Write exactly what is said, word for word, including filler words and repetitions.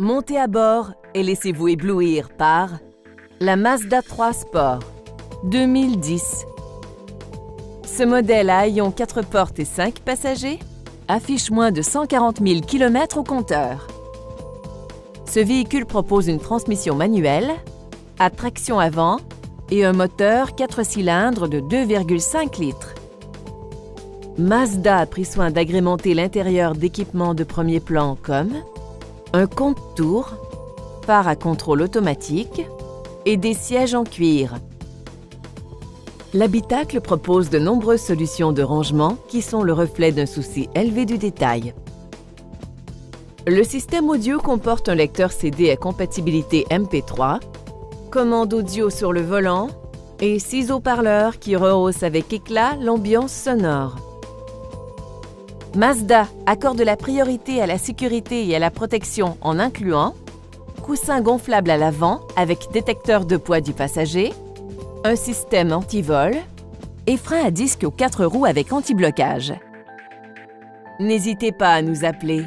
Montez à bord et laissez-vous éblouir par la Mazda trois Sport deux mille dix. Ce modèle à haillons quatre portes et cinq passagers affiche moins de cent quarante mille km au compteur. Ce véhicule propose une transmission manuelle, à traction avant et un moteur quatre cylindres de deux virgule cinq litres. Mazda a pris soin d'agrémenter l'intérieur d'équipements de premier plan comme un compte-tours, phare à contrôle automatique et des sièges en cuir. L'habitacle propose de nombreuses solutions de rangement qui sont le reflet d'un souci élevé du détail. Le système audio comporte un lecteur C D à compatibilité M P trois, commande audio sur le volant et six haut-parleurs qui rehaussent avec éclat l'ambiance sonore. Mazda accorde la priorité à la sécurité et à la protection en incluant coussin gonflable à l'avant avec détecteur de poids du passager, un système anti-vol et frein à disque aux quatre roues avec anti-blocage. N'hésitez pas à nous appeler.